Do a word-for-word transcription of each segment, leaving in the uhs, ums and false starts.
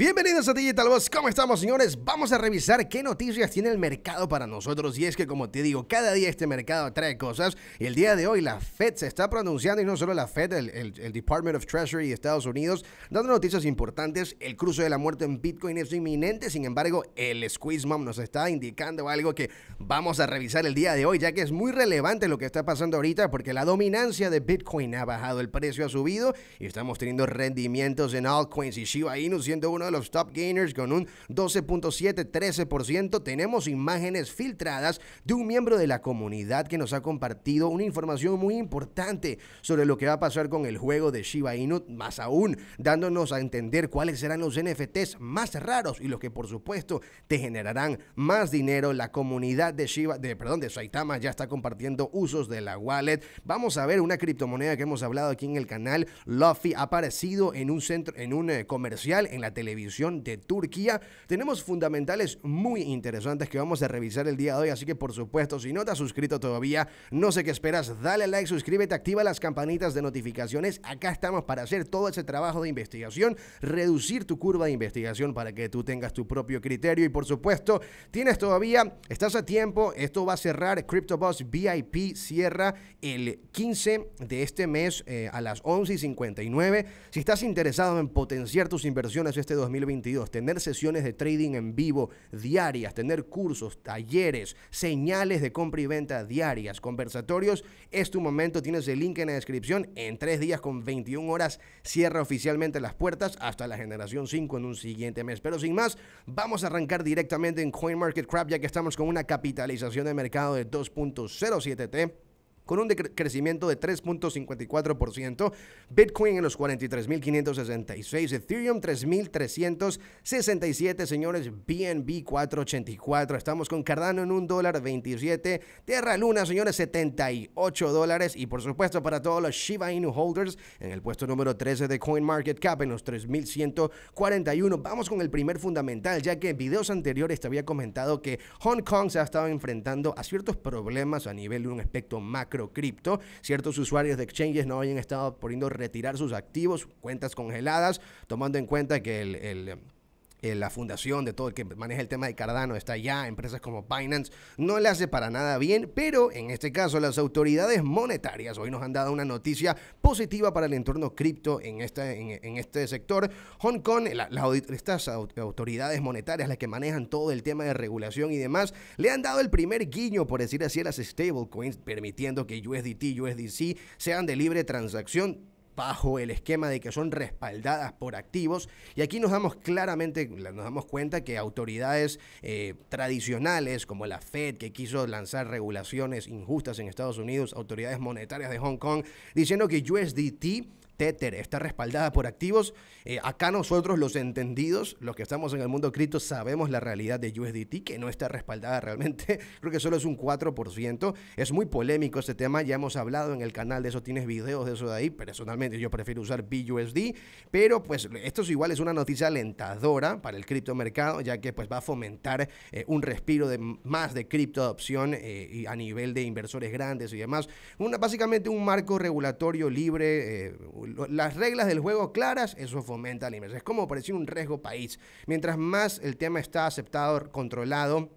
Bienvenidos a Digital Buzz, ¿cómo estamos, señores? Vamos a revisar qué noticias tiene el mercado para nosotros. Y es que, como te digo, cada día este mercado trae cosas. Y el día de hoy la FED se está pronunciando, y no solo la FED, el, el, el Department of Treasury de Estados Unidos, dando noticias importantes. El cruce de la muerte en Bitcoin es inminente. Sin embargo, el Squeeze Mom nos está indicando algo que vamos a revisar el día de hoy, ya que es muy relevante lo que está pasando ahorita, porque la dominancia de Bitcoin ha bajado, el precio ha subido, y estamos teniendo rendimientos en altcoins y Shiba Inu siendo uno de los top gainers con un doce punto siete, trece por ciento. Tenemos imágenes filtradas de un miembro de la comunidad que nos ha compartido una información muy importante sobre lo que va a pasar con el juego de Shiba Inu, más aún dándonos a entender cuáles serán los N F Ts más raros y los que por supuesto te generarán más dinero. La comunidad de Shiba, de, perdón, de Saitama ya está compartiendo usos de la wallet. Vamos a ver una criptomoneda que hemos hablado aquí en el canal. Luffy ha aparecido en un centro, en un eh, comercial en la televisión televisión de Turquía. Tenemos fundamentales muy interesantes que vamos a revisar el día de hoy, así que por supuesto, si no te has suscrito todavía, no sé qué esperas, dale like, suscríbete, activa las campanitas de notificaciones. Acá estamos para hacer todo ese trabajo de investigación, reducir tu curva de investigación para que tú tengas tu propio criterio. Y por supuesto, tienes todavía, estás a tiempo, esto va a cerrar. CryptoBoss V I P cierra el quince de este mes eh, a las once y cincuenta y nueve. Si estás interesado en potenciar tus inversiones este dos mil veintidós, tener sesiones de trading en vivo diarias, tener cursos, talleres, señales de compra y venta diarias, conversatorios, es tu momento. Tienes el link en la descripción. En tres días con veintiuna horas cierra oficialmente las puertas hasta la generación cinco en un siguiente mes. Pero sin más, vamos a arrancar directamente en CoinMarketCap, ya que estamos con una capitalización de mercado de dos punto cero siete T con un crecimiento de tres punto cincuenta y cuatro por ciento, Bitcoin en los cuarenta y tres mil quinientos sesenta y seis, Ethereum tres mil trescientos sesenta y siete, señores, B N B cuatrocientos ochenta y cuatro, estamos con Cardano en un dólar veintisiete, Tierra Luna, señores, setenta y ocho dólares, y por supuesto para todos los Shiba Inu holders, en el puesto número trece de CoinMarketCap en los tres mil ciento cuarenta y uno. Vamos con el primer fundamental, ya que en videos anteriores te había comentado que Hong Kong se ha estado enfrentando a ciertos problemas a nivel de un aspecto macro cripto. Ciertos usuarios de exchanges no habían estado poniendo a retirar sus activos, cuentas congeladas, tomando en cuenta que el, el la fundación de todo el que maneja el tema de Cardano está allá, empresas como Binance, no le hace para nada bien. Pero en este caso las autoridades monetarias hoy nos han dado una noticia positiva para el entorno cripto en, esta, en, en este sector. Hong Kong, la, la, estas autoridades monetarias, las que manejan todo el tema de regulación y demás, le han dado el primer guiño, por decir así, a las stablecoins, permitiendo que U S D T, U S D C sean de libre transacción, bajo el esquema de que son respaldadas por activos. Y aquí nos damos claramente, nos damos cuenta que autoridades eh, tradicionales como la FED, que quiso lanzar regulaciones injustas en Estados Unidos, autoridades monetarias de Hong Kong, diciendo que U S D T, Tether, está respaldada por activos. Eh, acá nosotros, los entendidos, los que estamos en el mundo cripto, sabemos la realidad de U S D T, que no está respaldada realmente. Creo que solo es un cuatro por ciento. Es muy polémico este tema, ya hemos hablado en el canal de eso, tienes videos de eso de ahí. Personalmente yo prefiero usar B U S D, pero pues esto es igual, es una noticia alentadora para el criptomercado, ya que pues va a fomentar eh, un respiro de más de criptoadopción eh, y a nivel de inversores grandes y demás. Una, básicamente un marco regulatorio libre, eh, las reglas del juego claras, eso fomenta la inversión. Es como parecía un riesgo país. Mientras más el tema está aceptado, controlado,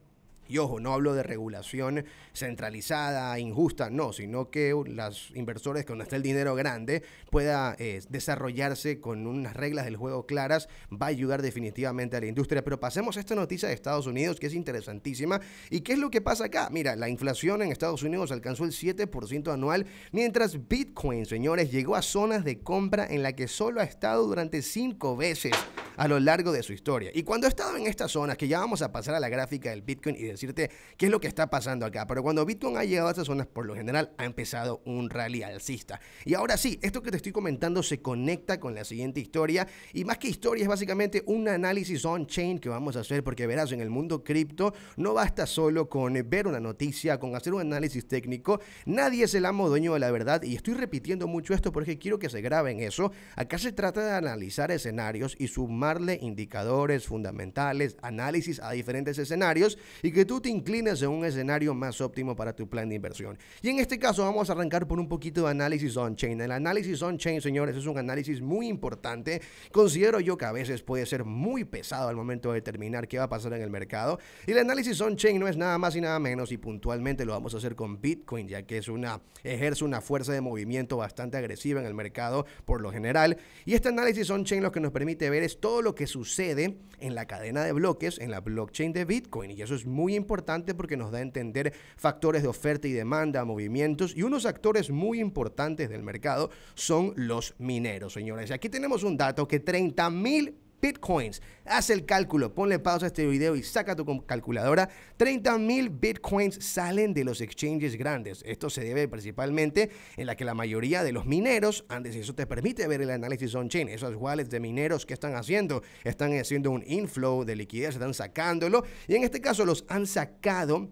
y ojo, no hablo de regulación centralizada, injusta, no, sino que los inversores, cuando está el dinero grande, pueda eh, desarrollarse con unas reglas del juego claras, va a ayudar definitivamente a la industria. Pero pasemos a esta noticia de Estados Unidos, que es interesantísima. ¿Y qué es lo que pasa acá? Mira, la inflación en Estados Unidos alcanzó el siete por ciento anual, mientras Bitcoin, señores, llegó a zonas de compra en la que solo ha estado durante cinco veces a lo largo de su historia. Y cuando estaba en estas zonas, que ya vamos a pasar a la gráfica del Bitcoin y decirte qué es lo que está pasando acá, pero cuando Bitcoin ha llegado a estas zonas, por lo general ha empezado un rally alcista. Y ahora sí, esto que te estoy comentando se conecta con la siguiente historia, y más que historia es básicamente un análisis on-chain que vamos a hacer, porque verás, en el mundo cripto no basta solo con ver una noticia, con hacer un análisis técnico. Nadie es el amo dueño de la verdad, y estoy repitiendo mucho esto porque quiero que se graben eso. Acá se trata de analizar escenarios y sumar sumarle indicadores fundamentales, análisis a diferentes escenarios y que tú te inclines en un escenario más óptimo para tu plan de inversión. Y en este caso vamos a arrancar por un poquito de análisis on-chain. El análisis on-chain, señores, es un análisis muy importante. Considero yo que a veces puede ser muy pesado al momento de determinar qué va a pasar en el mercado. Y el análisis on-chain no es nada más y nada menos, y puntualmente lo vamos a hacer con Bitcoin, ya que es una, ejerce una fuerza de movimiento bastante agresiva en el mercado por lo general. Y este análisis on-chain lo que nos permite ver es todo lo que sucede en la cadena de bloques, en la blockchain de Bitcoin. Y eso es muy importante porque nos da a entender factores de oferta y demanda, movimientos, y unos actores muy importantes del mercado son los mineros, señores. Aquí tenemos un dato que treinta mil bitcoins, haz el cálculo, ponle pausa a este video y saca tu calculadora, treinta mil bitcoins salen de los exchanges grandes. Esto se debe principalmente en la que la mayoría de los mineros, antes eso te permite ver el análisis on-chain, esos wallets de mineros que están haciendo, están haciendo un inflow de liquidez, están sacándolo, y en este caso los han sacado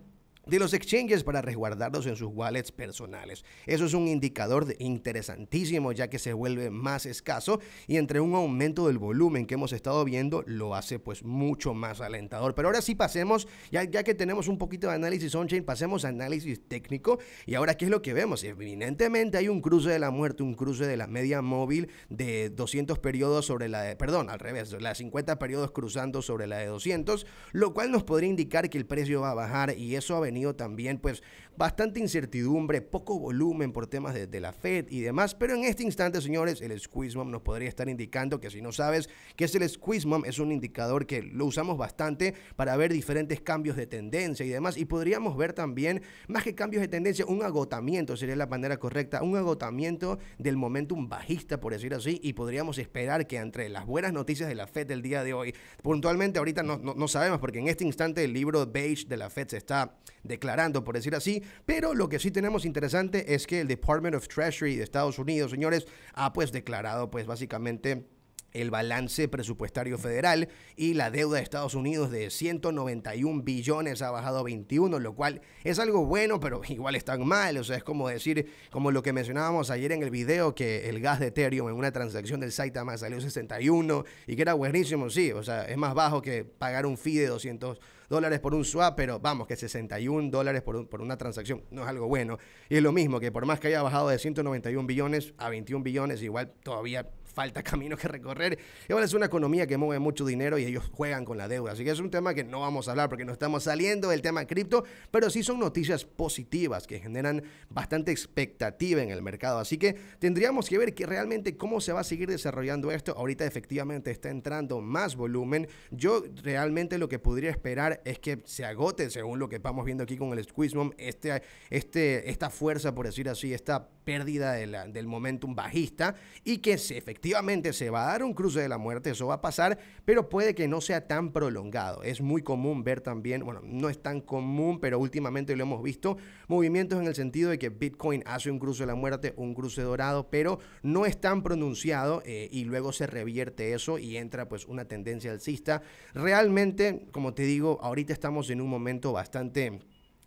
de los exchanges para resguardarlos en sus wallets personales. Eso es un indicador interesantísimo, ya que se vuelve más escaso y entre un aumento del volumen que hemos estado viendo lo hace pues mucho más alentador. Pero ahora sí pasemos, ya, ya que tenemos un poquito de análisis on-chain, pasemos a análisis técnico. Y ahora, ¿qué es lo que vemos? Evidentemente hay un cruce de la muerte, un cruce de la media móvil de doscientos periodos sobre la de, perdón, al revés, la de cincuenta periodos cruzando sobre la de doscientos, lo cual nos podría indicar que el precio va a bajar, y eso ha venido también pues bastante incertidumbre, poco volumen por temas de, de la Fed y demás. Pero en este instante, señores, el Squeeze Mom nos podría estar indicando, que si no sabes qué es el Squeeze Mom, es un indicador que lo usamos bastante para ver diferentes cambios de tendencia y demás, y podríamos ver también, más que cambios de tendencia, un agotamiento, sería la manera correcta, un agotamiento del momentum bajista, por decir así, y podríamos esperar que entre las buenas noticias de la Fed del día de hoy, puntualmente ahorita no, no, no sabemos, porque en este instante el libro beige de la Fed se está declarando, por decir así, pero lo que sí tenemos interesante es que el Department of Treasury de Estados Unidos, señores, ha pues declarado pues básicamente el balance presupuestario federal, y la deuda de Estados Unidos de ciento noventa y un billones ha bajado a veintiuno, lo cual es algo bueno, pero igual están mal. O sea, es como decir, como lo que mencionábamos ayer en el video, que el gas de Ethereum en una transacción del Saitama salió sesenta y uno y que era buenísimo. Sí, o sea, es más bajo que pagar un fee de doscientos dólares por un swap, pero vamos, que sesenta y un dólares por, un, por una transacción no es algo bueno. Y es lo mismo, que por más que haya bajado de ciento noventa y un billones a veintiún billones, igual todavía falta camino que recorrer. Igual es una economía que mueve mucho dinero y ellos juegan con la deuda. Así que es un tema que no vamos a hablar porque no estamos saliendo del tema cripto, pero sí son noticias positivas que generan bastante expectativa en el mercado. Así que tendríamos que ver que realmente cómo se va a seguir desarrollando esto. Ahorita efectivamente está entrando más volumen. Yo realmente lo que podría esperar es que se agote, según lo que vamos viendo aquí con el Squeeze Mom, este, este, esta fuerza, por decir así, esta pérdida de la, del momentum bajista, y que se efectivamente Efectivamente se va a dar un cruce de la muerte, eso va a pasar, pero puede que no sea tan prolongado. Es muy común ver también, bueno, no es tan común, pero últimamente lo hemos visto, movimientos en el sentido de que Bitcoin hace un cruce de la muerte, un cruce dorado, pero no es tan pronunciado, eh, y luego se revierte eso y entra pues una tendencia alcista. Realmente, como te digo, ahorita estamos en un momento bastante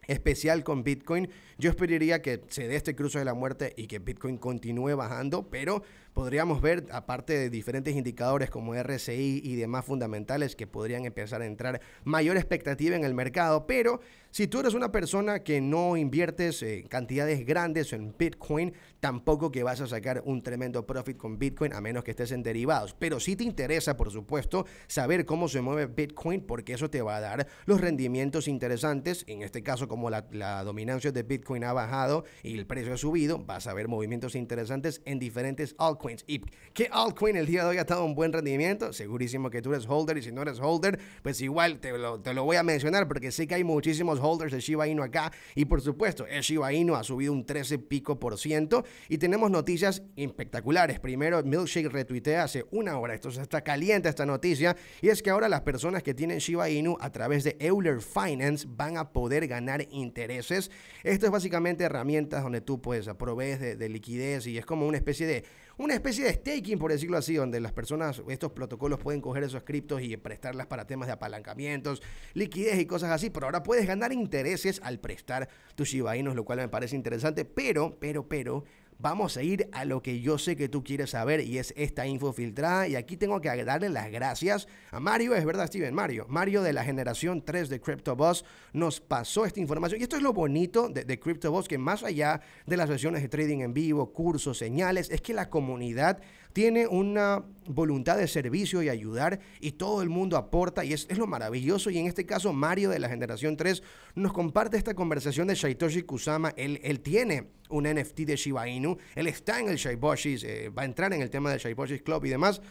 especial con Bitcoin. Yo esperaría que se dé este cruce de la muerte y que Bitcoin continúe bajando, pero podríamos ver, aparte de diferentes indicadores como R S I y demás fundamentales, que podrían empezar a entrar mayor expectativa en el mercado. Pero si tú eres una persona que no inviertes eh, cantidades grandes en Bitcoin, tampoco que vas a sacar un tremendo profit con Bitcoin, a menos que estés en derivados. Pero sí te interesa, por supuesto, saber cómo se mueve Bitcoin, porque eso te va a dar los rendimientos interesantes. En este caso, como la, la dominancia de Bitcoin ha bajado y el precio ha subido, vas a ver movimientos interesantes en diferentes altcoins. ¿Y qué altcoin el día de hoy ha estado un buen rendimiento? Segurísimo que tú eres holder, y si no eres holder, pues igual te lo, te lo voy a mencionar, porque sé que hay muchísimos holders de Shiba Inu acá, y por supuesto el Shiba Inu ha subido un trece pico por ciento, y tenemos noticias espectaculares. Primero, Milkshake retuitea hace una hora, esto está caliente esta noticia, y es que ahora las personas que tienen Shiba Inu a través de Euler Finance van a poder ganar intereses. Esto es básicamente herramientas donde tú pues provees de, de liquidez, y es como una especie de una especie de staking, por decirlo así, donde las personas, estos protocolos pueden coger esos criptos y prestarlas para temas de apalancamientos, liquidez y cosas así. Pero ahora puedes ganar intereses al prestar tus Shiba Inus, lo cual me parece interesante, pero, pero, pero vamos a ir a lo que yo sé que tú quieres saber, y es esta info filtrada. Y aquí tengo que darle las gracias a Mario, es verdad, Steven, Mario, Mario de la generación tres de CryptoBuzz nos pasó esta información. Y esto es lo bonito de, de CryptoBuzz, que más allá de las sesiones de trading en vivo, cursos, señales, es que la comunidad tiene una voluntad de servicio y ayudar, y todo el mundo aporta, y es, es lo maravilloso. Y en este caso Mario de la generación tres nos comparte esta conversación de Saitoshi Kusama. Él, él tiene un N F T de Shiba Inu, él está en el Shiboshis, eh, va a entrar en el tema del Shiboshis Club y demás.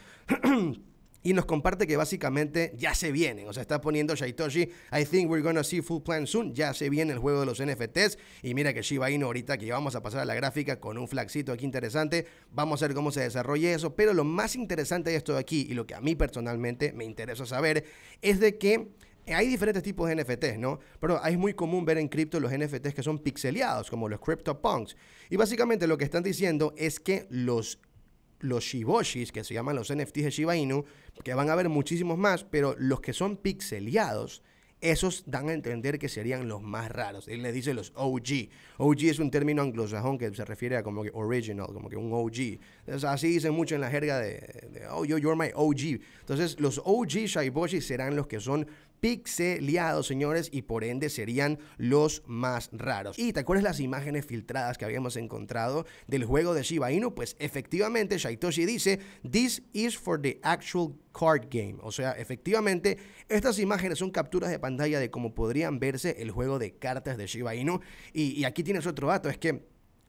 Y nos comparte que básicamente ya se vienen, o sea, está poniendo Saitoshi, I think we're gonna see full plan soon, ya se viene el juego de los N F Ts. Y mira que Shiba Inu ahorita, que vamos a pasar a la gráfica con un flagcito aquí interesante, vamos a ver cómo se desarrolla eso. Pero lo más interesante de esto de aquí, y lo que a mí personalmente me interesa saber, es de que hay diferentes tipos de N F Ts, ¿no? Pero es muy común ver en cripto los N F Ts que son pixeleados, como los CryptoPunks. Y básicamente lo que están diciendo es que los los Shiboshis, que se llaman los N F Ts de Shiba Inu, que van a haber muchísimos más, pero los que son pixeleados, esos dan a entender que serían los más raros. Él le dice los O G. O G es un término anglosajón que se refiere a como que original, como que un O G. Entonces, así dicen mucho en la jerga de, de oh, yo, you're my O G. Entonces, los O G Shiboshis serán los que son pixeleados, señores, y por ende serían los más raros. ¿Y te acuerdas las imágenes filtradas que habíamos encontrado del juego de Shiba Inu? Pues efectivamente Saitoshi dice, this is for the actual card game. O sea, efectivamente estas imágenes son capturas de pantalla de cómo podrían verse el juego de cartas de Shiba Inu. Y, y aquí tienes otro dato, es que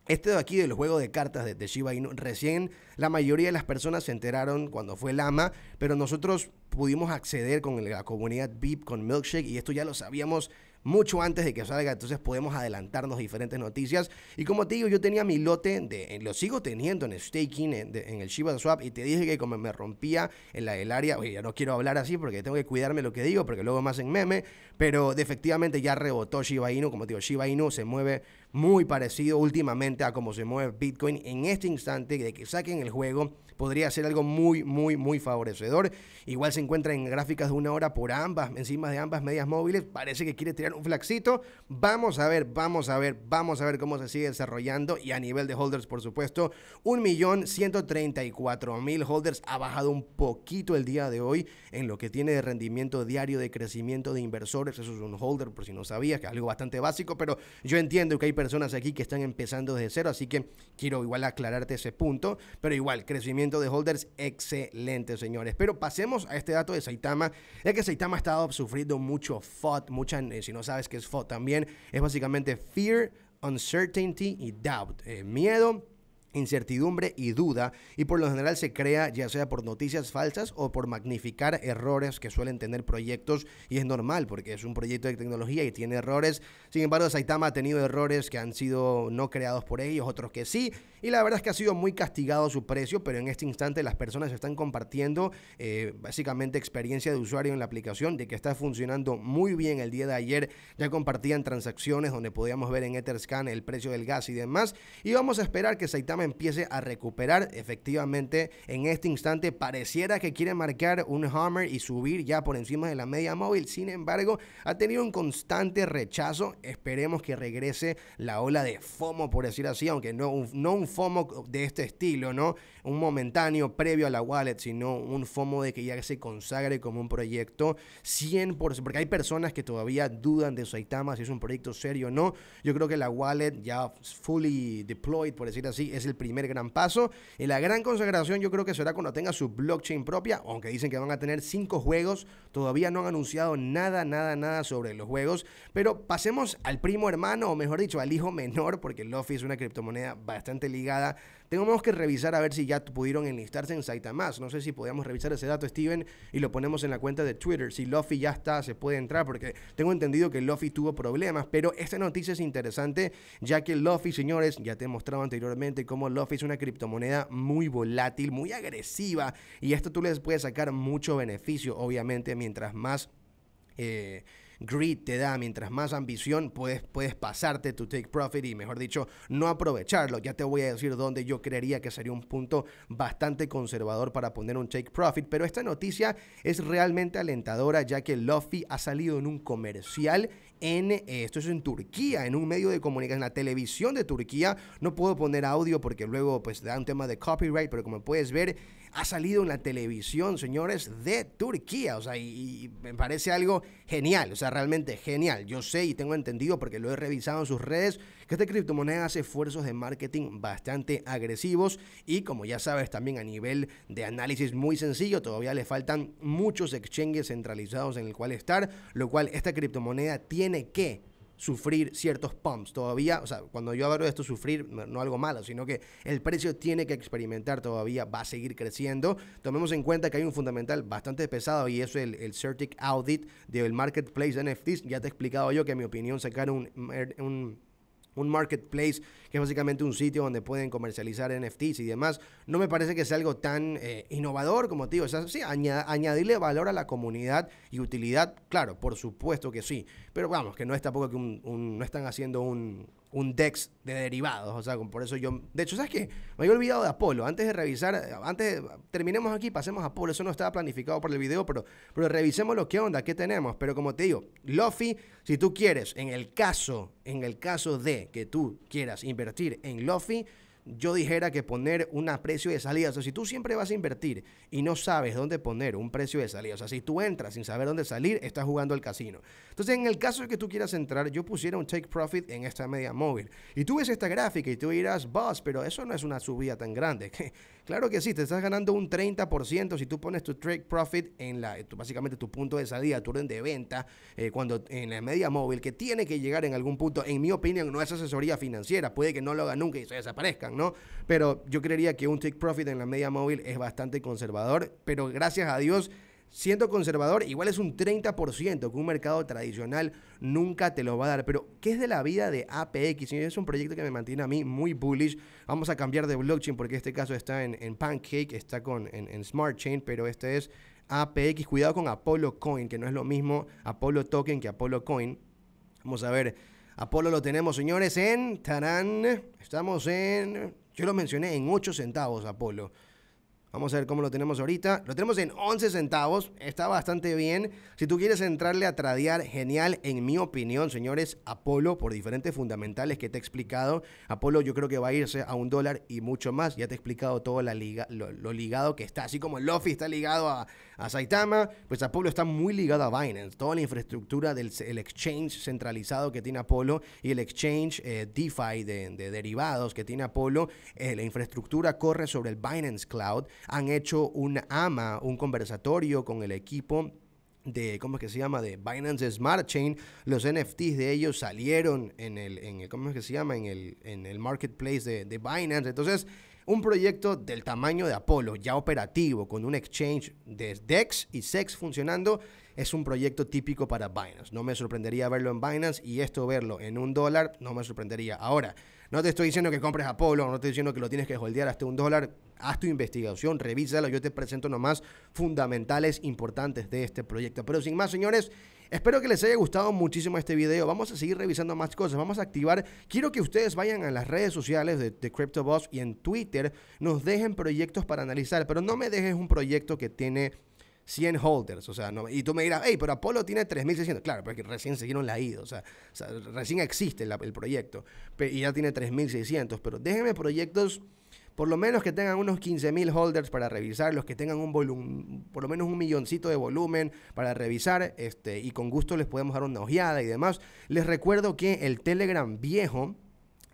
este de aquí del juego de cartas de, de Shiba Inu, recién la mayoría de las personas se enteraron cuando fue el A M A, pero nosotros pudimos acceder con la comunidad V I P, con Milkshake, y esto ya lo sabíamos mucho antes de que salga, entonces podemos adelantarnos diferentes noticias. Y como te digo, yo tenía mi lote, de, lo sigo teniendo en staking, en, de, en el ShibaSwap, y te dije que como me rompía en la, el área, oye, ya no quiero hablar así porque tengo que cuidarme lo que digo, porque luego me hacen meme, pero de, efectivamente ya rebotó Shiba Inu. Como te digo, Shiba Inu se mueve muy parecido últimamente a como se mueve Bitcoin. En este instante, de que saquen el juego, podría ser algo muy, muy, muy favorecedor. Igual se encuentra en gráficas de una hora por ambas, encima de ambas medias móviles. Parece que quiere tirar un flagcito. Vamos a ver, vamos a ver, vamos a ver cómo se sigue desarrollando. Y a nivel de holders, por supuesto, un millón ciento treinta y cuatro mil holders. Ha bajado un poquito el día de hoy en lo que tiene de rendimiento diario, de crecimiento de inversores. Eso es un holder, por si no sabías, que es algo bastante básico, pero yo entiendo que hay personas aquí que están empezando desde cero, así que quiero igual aclararte ese punto. Pero igual, crecimiento de holders excelente, señores. Pero pasemos a este dato de Saitama, ya que Saitama ha estado sufriendo mucho F O D, mucha, eh, si no sabes qué es F O D también, es básicamente Fear, Uncertainty y Doubt, eh, miedo, incertidumbre y duda, y por lo general se crea ya sea por noticias falsas o por magnificar errores que suelen tener proyectos, y es normal porque es un proyecto de tecnología y tiene errores. Sin embargo, Saitama ha tenido errores que han sido no creados por ellos, otros que sí, y la verdad es que ha sido muy castigado su precio. Pero en este instante las personas están compartiendo eh, básicamente experiencia de usuario en la aplicación, de que está funcionando muy bien. El día de ayer ya compartían transacciones donde podíamos ver en Etherscan el precio del gas y demás, y vamos a esperar que Saitama empiece a recuperar. Efectivamente, en este instante pareciera que quiere marcar un hammer y subir ya por encima de la media móvil. Sin embargo, ha tenido un constante rechazo. Esperemos que regrese la ola de FOMO, por decir así, aunque no un, no un FOMO de este estilo, no un momentáneo previo a la wallet, sino un FOMO de que ya se consagre como un proyecto cien por ciento, porque hay personas que todavía dudan de Saitama si es un proyecto serio o no. Yo creo que la wallet ya fully deployed, por decir así, es el primer gran paso. Y la gran consagración yo creo que será cuando tenga su blockchain propia, aunque dicen que van a tener cinco juegos. Todavía no han anunciado nada, nada, nada sobre los juegos. Pero pasemos al primo hermano, o mejor dicho, al hijo menor, porque Luffy es una criptomoneda bastante ligada. Tenemos que revisar a ver si ya pudieron enlistarse en Saitama. No sé si podíamos revisar ese dato, Steven, y lo ponemos en la cuenta de Twitter. Si Luffy ya está, se puede entrar, porque tengo entendido que Luffy tuvo problemas. Pero esta noticia es interesante, ya que Luffy, señores, ya te he mostrado anteriormente cómo Luffy es una criptomoneda muy volátil, muy agresiva, y esto tú les puedes sacar mucho beneficio. Obviamente, mientras más eh, greed te da, mientras más ambición, puedes, puedes pasarte tu take profit y, mejor dicho, no aprovecharlo. Ya te voy a decir dónde yo creería que sería un punto bastante conservador para poner un take profit. Pero esta noticia es realmente alentadora, ya que Luffy ha salido en un comercial en, eh, esto es en Turquía, en un medio de comunicación, en la televisión de Turquía. No puedo poner audio porque luego pues da un tema de copyright, pero como puedes ver, ha salido en la televisión, señores, de Turquía. O sea, y, y me parece algo genial, o sea, realmente genial. Yo sé y tengo entendido, porque lo he revisado en sus redes, que esta criptomoneda hace esfuerzos de marketing bastante agresivos y, como ya sabes, también a nivel de análisis muy sencillo. Todavía le faltan muchos exchanges centralizados en el cual estar, lo cual esta criptomoneda tiene que sufrir ciertos pumps todavía. O sea, cuando yo hablo de esto, sufrir, no, no algo malo, sino que el precio tiene que experimentar todavía, va a seguir creciendo. Tomemos en cuenta que hay un fundamental bastante pesado, y eso es el, el Certic Audit del Marketplace de N F Ts. Ya te he explicado yo que, en mi opinión, sacar un, un Un marketplace, que es básicamente un sitio donde pueden comercializar N F Ts y demás, no me parece que sea algo tan eh, innovador como te digo. O sea, sí, añade, añadirle valor a la comunidad y utilidad, claro, por supuesto que sí. Pero vamos, que no es tampoco que un, un, no están haciendo un, un DEX de derivados. O sea, por eso yo... De hecho, ¿sabes qué? Me había olvidado de Apollo. Antes de revisar, antes de, terminemos aquí, pasemos a Apollo. Eso no estaba planificado por el video, pero, pero revisemos lo que onda, qué tenemos. Pero como te digo, Luffy, si tú quieres, en el caso, en el caso de que tú quieras invertir en Luffy, yo dijera que poner un precio de salida. O sea, si tú siempre vas a invertir y no sabes dónde poner un precio de salida, o sea, si tú entras sin saber dónde salir, estás jugando al casino. Entonces, en el caso de que tú quieras entrar, yo pusiera un take profit en esta media móvil. Y tú ves esta gráfica y tú dirás, Buzz, pero eso no es una subida tan grande. Claro que sí, te estás ganando un treinta por ciento si tú pones tu take profit en la, básicamente tu punto de salida, tu orden de venta, eh, cuando en la media móvil, que tiene que llegar en algún punto. En mi opinión, no es asesoría financiera, puede que no lo haga nunca y se desaparezcan, ¿no? Pero yo creería que un take profit en la media móvil es bastante conservador, pero gracias a Dios, siendo conservador, igual es un treinta por ciento que un mercado tradicional nunca te lo va a dar. Pero ¿qué es de la vida de A P X? Es un proyecto que me mantiene a mí muy bullish. Vamos a cambiar de blockchain, porque este caso está en, en Pancake, está con, en, en Smart Chain, pero este es A P X. Cuidado con Apollo Coin, que no es lo mismo Apollo Token que Apollo Coin. Vamos a ver, Apollo lo tenemos, señores, en... Tarán, estamos en... Yo lo mencioné en ocho centavos, Apollo. Vamos a ver cómo lo tenemos ahorita. Lo tenemos en once centavos. Está bastante bien. Si tú quieres entrarle a tradear, genial. En mi opinión, señores, Apollo, por diferentes fundamentales que te he explicado, Apollo yo creo que va a irse a un dólar y mucho más. Ya te he explicado todo la liga, lo, lo ligado que está. Así como Luffy está ligado a, a Saitama, pues Apollo está muy ligado a Binance. Toda la infraestructura del el exchange centralizado que tiene Apollo y el exchange eh, DeFi de, de derivados que tiene Apollo, eh, la infraestructura corre sobre el Binance Cloud. Han hecho un ama, un conversatorio con el equipo de, ¿cómo es que se llama?, de Binance Smart Chain. Los N F Ts de ellos salieron en el, en el ¿cómo es que se llama?, en el, en el marketplace de, de Binance. Entonces, un proyecto del tamaño de Apollo, ya operativo, con un exchange de DEX y SEX funcionando, es un proyecto típico para Binance. No me sorprendería verlo en Binance, y esto verlo en un dólar no me sorprendería. Ahora, no te estoy diciendo que compres Apollo, no te estoy diciendo que lo tienes que holdear hasta un dólar. Haz tu investigación, revísalo. Yo te presento nomás fundamentales importantes de este proyecto. Pero sin más, señores, espero que les haya gustado muchísimo este video. Vamos a seguir revisando más cosas. Vamos a activar. Quiero que ustedes vayan a las redes sociales de, de CryptoBoss y en Twitter nos dejen proyectos para analizar. Pero no me dejes un proyecto que tiene cien holders, o sea, no, y tú me dirás, hey, pero Apollo tiene tres mil seiscientos, claro, porque recién se dieron la I D O, o sea, o sea recién existe la, el proyecto, y ya tiene tres mil seiscientos, pero déjenme proyectos por lo menos que tengan unos quince mil holders para revisar, los que tengan un volumen, por lo menos un milloncito de volumen para revisar, este, y con gusto les podemos dar una ojeada y demás. Les recuerdo que el Telegram viejo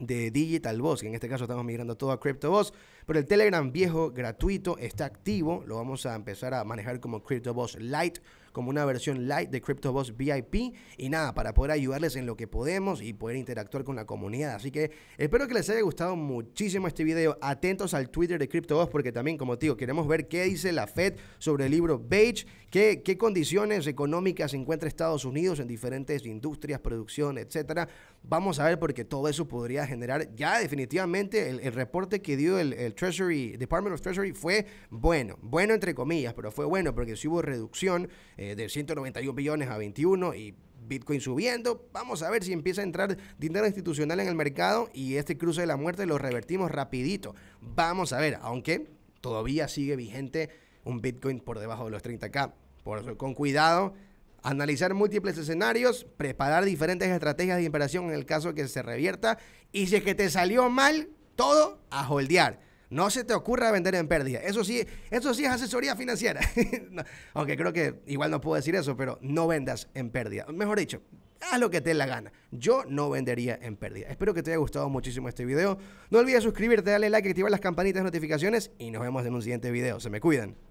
de Digital Buzz, que en este caso estamos migrando todo a CryptoBuzz, pero el Telegram viejo gratuito está activo. Lo vamos a empezar a manejar como CryptoBuzz Lite, como una versión light de CryptoBuzz V I P, y nada, para poder ayudarles en lo que podemos y poder interactuar con la comunidad. Así que espero que les haya gustado muchísimo este video. Atentos al Twitter de CryptoBuzz, porque también, como te digo, queremos ver qué dice la Fed sobre el libro Beige, qué, qué condiciones económicas encuentra Estados Unidos en diferentes industrias, producción, etcétera. Vamos a ver, porque todo eso podría generar ya definitivamente el, el reporte que dio el, el Treasury, Department of Treasury, fue bueno, bueno entre comillas, pero fue bueno, porque si hubo reducción Eh, de ciento noventa y un billones a veintiuno, y Bitcoin subiendo. Vamos a ver si empieza a entrar dinero institucional en el mercado, y este cruce de la muerte lo revertimos rapidito. Vamos a ver, aunque todavía sigue vigente un Bitcoin por debajo de los treinta K, por eso con cuidado. analizar múltiples escenarios, preparar diferentes estrategias de inversión en el caso de que se revierta, y si es que te salió mal todo, a holdear. No se te ocurra vender en pérdida. Eso sí, eso sí es asesoría financiera. No, aunque creo que igual no puedo decir eso, pero no vendas en pérdida. Mejor dicho, haz lo que te dé la gana. Yo no vendería en pérdida. Espero que te haya gustado muchísimo este video. No olvides suscribirte, darle like, activar las campanitas de notificaciones y nos vemos en un siguiente video. Se me cuidan.